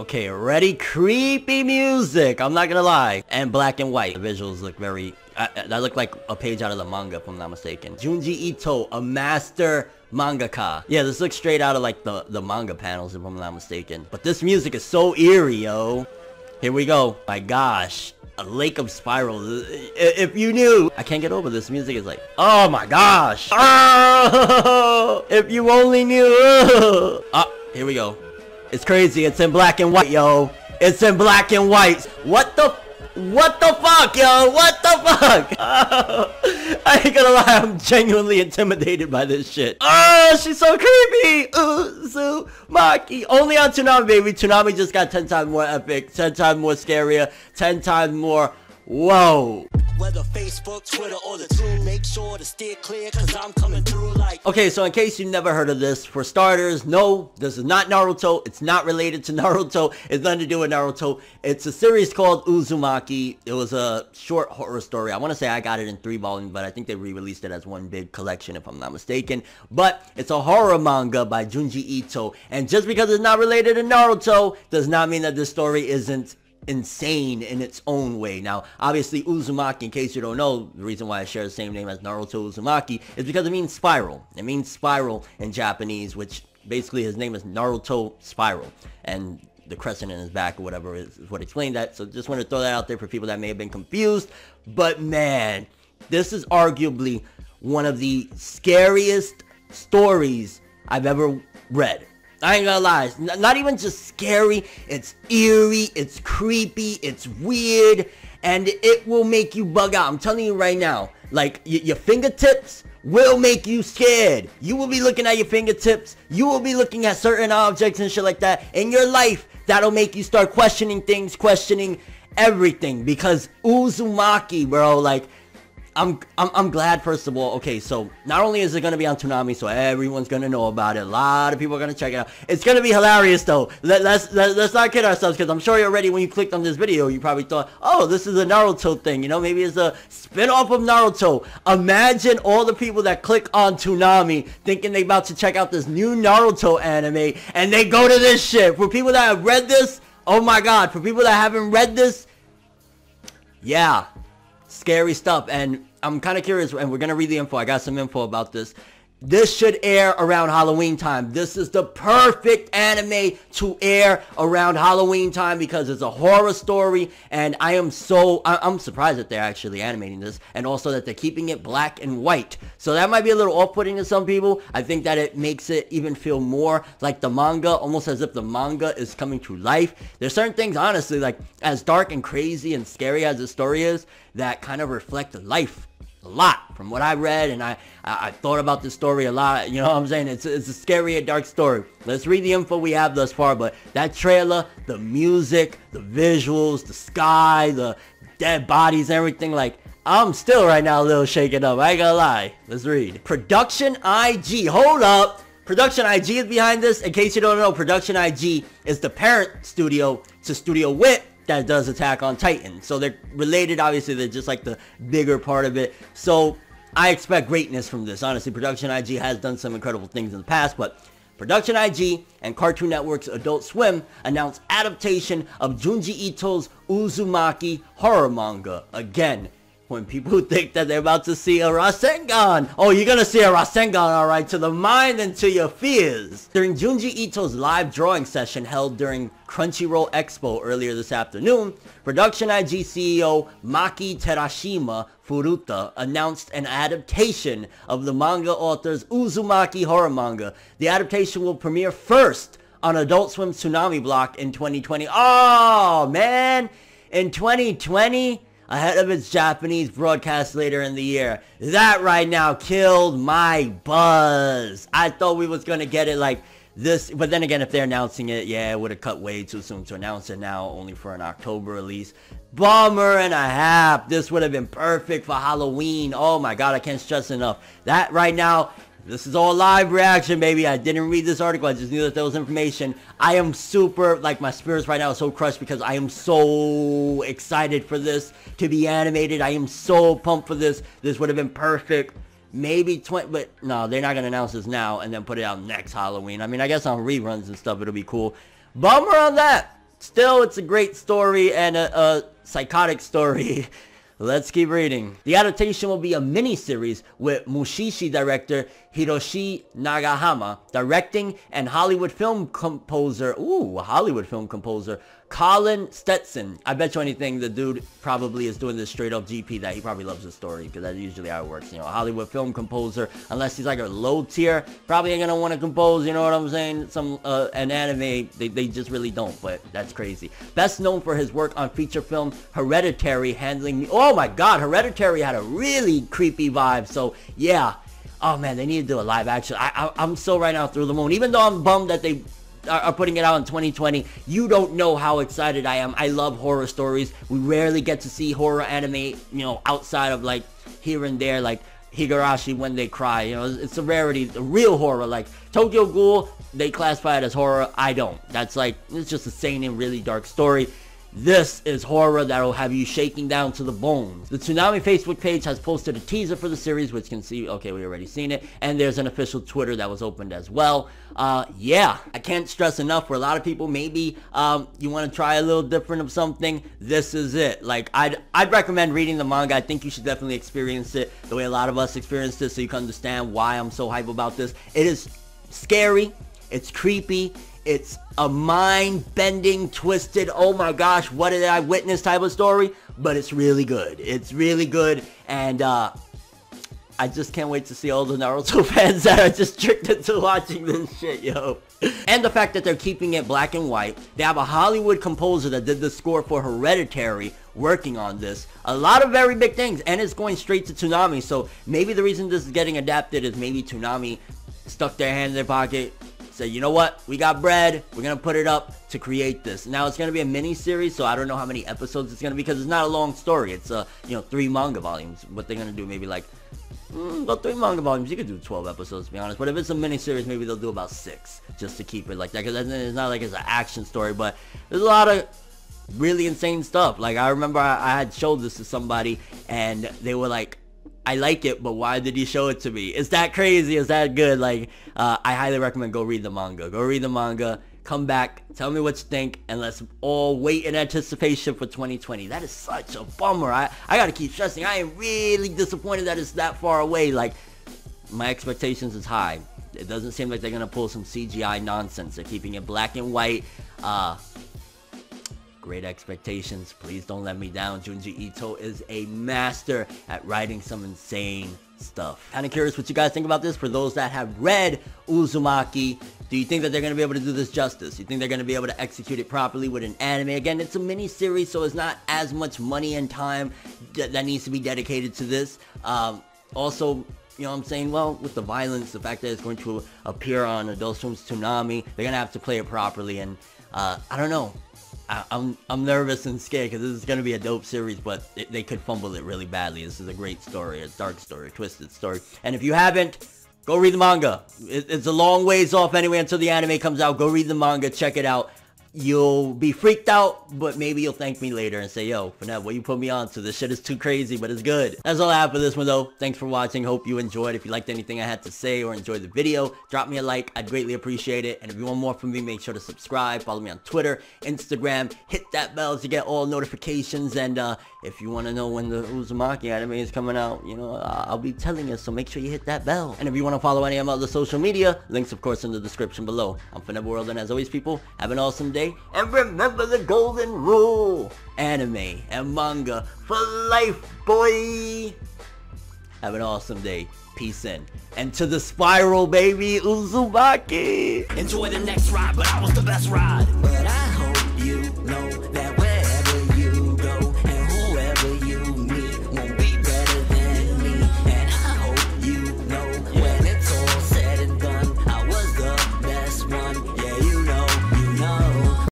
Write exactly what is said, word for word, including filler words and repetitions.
Okay, ready? Creepy music, I'm not gonna lie. And black and white. The visuals look very... I, I, that looked like a page out of the manga, if I'm not mistaken. Junji Ito, a master mangaka. Yeah, this looks straight out of like the, the manga panels, if I'm not mistaken. But this music is so eerie, yo. Here we go. My gosh. A lake of spirals. If you knew. I can't get over this music. It's like, oh my gosh. Oh, if you only knew. Oh. Ah, here we go. It's crazy. It's in black and white, yo. It's in black and white. What the What the fuck, yo? What the fuck? Oh, I ain't gonna lie, I'm genuinely intimidated by this shit. Oh, she's so creepy! Uzumaki. Only on Toonami, baby. Toonami just got ten times more epic, ten times more scarier, ten times more... Whoa. Whether Facebook, Twitter, or the Zoom, make sure to steer clear, cause I'm coming through like... Okay, so in case you've never heard of this, for starters, no, this is not Naruto. It's not related to Naruto. It's nothing to do with Naruto. It's a series called Uzumaki. It was a short horror story. I want to say I got it in three volumes, but I think they re-released it as one big collection, if I'm not mistaken. But it's a horror manga by Junji Ito. And just because it's not related to Naruto, does not mean that this story isn't insane in its own way. Now, obviously, Uzumaki, in case you don't know, the reason why I share the same name as Naruto Uzumaki is because it means spiral. It means spiral in Japanese, which basically his name is Naruto Spiral, and the crescent in his back or whatever is what explained that. So just want to throw that out there for people that may have been confused. But man, this is arguably one of the scariest stories I've ever read. I ain't gonna lie, it's not even just scary, it's eerie, it's creepy, it's weird, and it will make you bug out. I'm telling you right now, like, y your fingertips will make you scared. You will be looking at your fingertips, you will be looking at certain objects and shit like that in your life. That'll make you start questioning things, questioning everything, because Uzumaki, bro, like... I'm, I'm I'm glad, first of all. Okay, so not only is it gonna be on Toonami, so everyone's gonna know about it. A lot of people are gonna check it out. It's gonna be hilarious, though. Let, let's let, let's not kid ourselves, because I'm sure you already, when you clicked on this video, you probably thought, oh, this is a Naruto thing. You know, maybe it's a spin-off of Naruto. Imagine all the people that click on Toonami thinking they about to check out this new Naruto anime, and they go to this shit. For people that have read this, oh my god. For people that haven't read this, yeah. Scary stuff. And I'm kind of curious, and we're gonna read the info. I got some info about this. This should air around Halloween time. This is the perfect anime to air around Halloween time, because it's a horror story, and I am so I I'm surprised that they're actually animating this, and also that they're keeping it black and white. So that might be a little off-putting to some people. I think that it makes it even feel more like the manga, almost as if the manga is coming to life. There's certain things, honestly, like as dark and crazy and scary as the story is, that kind of reflect life a lot from what I read, and I, I I thought about this story a lot. You know what I'm saying? It's, it's a scary and dark story. Let's read the info we have thus far. But that trailer, the music, the visuals, the sky, the dead bodies, everything, like, I'm still right now a little shaken up. I ain't gonna lie. Let's read. Production I G. Hold up. Production I G is behind this. In case you don't know, Production I G is the parent studio to Studio Wit, that does Attack on Titan. So they're related, obviously. They're just like the bigger part of it. So I expect greatness from this. Honestly, Production I G has done some incredible things in the past, but Production I G and Cartoon Network's Adult Swim announced adaptation of Junji Ito's Uzumaki horror manga. Again, when people think that they're about to see a Rasengan. Oh, you're gonna see a Rasengan, alright, to the mind and to your fears. During Junji Ito's live drawing session held during Crunchyroll Expo earlier this afternoon, Production I G C E O Maki Terashima Furuta announced an adaptation of the manga author's Uzumaki horror manga. The adaptation will premiere first on Adult Swim Tsunami block in twenty twenty. Oh, man! In twenty twenty? Ahead of its Japanese broadcast later in the year. That right now killed my buzz. I thought we was gonna get it like this, but then again, if they're announcing it, yeah, it would have cut way too soon to announce it now, only for an October release. Bummer and a half. This would have been perfect for Halloween. Oh my god, I can't stress enough. That right now, this is all live reaction, baby. I didn't read this article. I just knew that there was information. I am super, like, my spirits right now are so crushed, because I am so excited for this to be animated. I am so pumped for this. This would have been perfect. Maybe twenty, but no, they're not going to announce this now and then put it out next Halloween. I mean, I guess on reruns and stuff, it'll be cool. Bummer on that. Still, it's a great story and a, a psychotic story. Let's keep reading. The adaptation will be a mini-series with Mushishi director Hiroshi Nagahama directing and Hollywood film composer, ooh, Hollywood film composer, Colin Stetson. I bet you anything the dude probably is doing this straight up G P that he probably loves the story, because that's usually how it works. You know, a Hollywood film composer, unless he's like a low tier, probably ain't gonna want to compose, you know what I'm saying, some, uh, an anime, they, they just really don't, but that's crazy. Best known for his work on feature film Hereditary, handling, oh, oh my god, Hereditary had a really creepy vibe, so yeah. Oh man, they need to do a live action. I, I, I'm so right now through the moon. Even though I'm bummed that they are, are putting it out in twenty twenty, you don't know how excited I am. I love horror stories. We rarely get to see horror anime, you know, outside of like here and there, like Higurashi When They Cry. You know, it's, it's a rarity. The real horror, like Tokyo Ghoul, they classify it as horror. I don't. That's like, it's just a seinen, really dark story. This is horror that'll have you shaking down to the bones. The Tsunami Facebook page has posted a teaser for the series, which can see, okay, we already seen it, and there's an official Twitter that was opened as well. Uh, yeah, I can't stress enough for a lot of people, maybe um, you want to try a little different of something, this is it. Like, I'd, I'd recommend reading the manga. I think you should definitely experience it the way a lot of us experienced it, so you can understand why I'm so hype about this. It is scary, it's creepy, it's a mind-bending, twisted, oh my gosh, what did I witness type of story, but it's really good. It's really good, and uh, I just can't wait to see all the Naruto fans that are just tricked into watching this shit, yo. And the fact that they're keeping it black and white, they have a Hollywood composer that did the score for Hereditary working on this. A lot of very big things, and it's going straight to Toonami, so maybe the reason this is getting adapted is maybe Toonami stuck their hand in their pocket, so you know what, we got bread, we're gonna put it up to create this. Now it's gonna be a mini series, so I don't know how many episodes it's gonna be, because it's not a long story. It's uh you know, three manga volumes. What they're gonna do, maybe like mm, about three manga volumes, you could do twelve episodes to be honest, but if it's a mini series, maybe they'll do about six just to keep it like that, because it's not like it's an action story, but there's a lot of really insane stuff. Like I remember I, I had showed this to somebody and they were like, I like it, but why did he show it to me? It's that crazy, it's that good. Like, uh, I highly recommend go read the manga. Go read the manga, come back, tell me what you think, and let's all wait in anticipation for twenty twenty. That is such a bummer. I, I gotta keep stressing. I am really disappointed that it's that far away. Like, my expectations is high. It doesn't seem like they're gonna pull some C G I nonsense. They're keeping it black and white. Uh, Great expectations. Please don't let me down. Junji Ito is a master at writing some insane stuff. Kind of curious what you guys think about this. For those that have read Uzumaki, do you think that they're going to be able to do this justice? You think they're going to be able to execute it properly with an anime? Again, it's a mini-series, so it's not as much money and time that needs to be dedicated to this. Um, also, you know what I'm saying? Well, with the violence, the fact that it's going to appear on Adult Swim's Toonami, they're going to have to play it properly, and uh, I don't know. I'm, I'm nervous and scared because this is going to be a dope series, but it, they could fumble it really badly. This is a great story, a dark story, a twisted story. And if you haven't, go read the manga. It, it's a long ways off anyway until the anime comes out. Go read the manga, check it out. You'll be freaked out, but maybe you'll thank me later and say, yo, Fornev, what you put me on to? This shit is too crazy, but it's good. That's all I have for this one, though. Thanks for watching. Hope you enjoyed. If you liked anything I had to say or enjoyed the video, drop me a like. I'd greatly appreciate it. And if you want more from me, make sure to subscribe. Follow me on Twitter, Instagram. Hit that bell to get all notifications. And uh, if you want to know when the Uzumaki anime is coming out, you know, I'll be telling you. So make sure you hit that bell. And if you want to follow any of my other social media, links, of course, in the description below. I'm ForneverWorld, and as always, people, have an awesome day. And remember the golden rule. Anime and manga for life, boy. Have an awesome day. Peace in. And to the spiral, baby, Uzumaki. Enjoy the next ride, but I was the best ride.